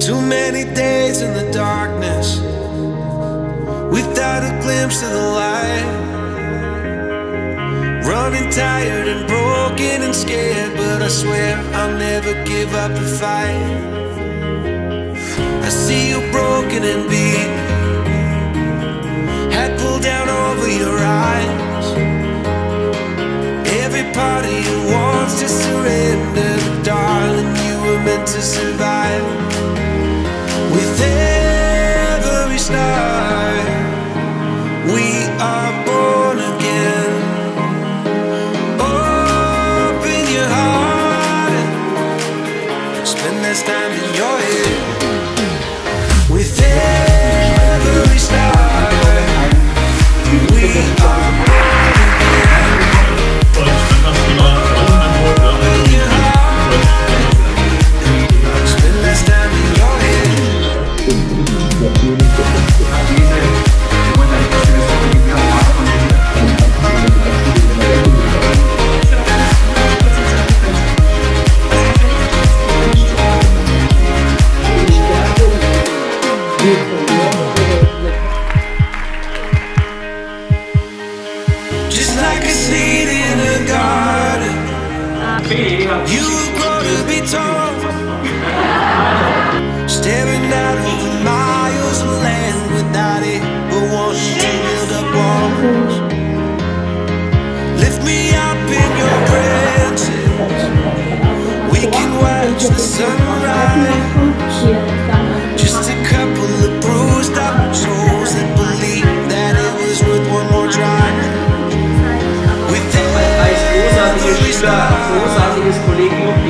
Too many days in the darkness, without a glimpse of the light. Running tired and broken and scared, but I swear I'll never give up the fight. I see you broken and beat, hat pulled down over your eyes. Every part of you wants to surrender, but darling, you were meant to survive. With every star, we are born again. Open your heart, spend less time in your head. With every star, we are born again. Open your heart, spend less time in your head. Just like a seed in a garden, you grow to be tall, staring out over miles of land without it, but want you to build up walls. Lift me up in your branches, we can watch the sunrise. Just a couple of bruised up souls that believe that it was worth one more try. With every star.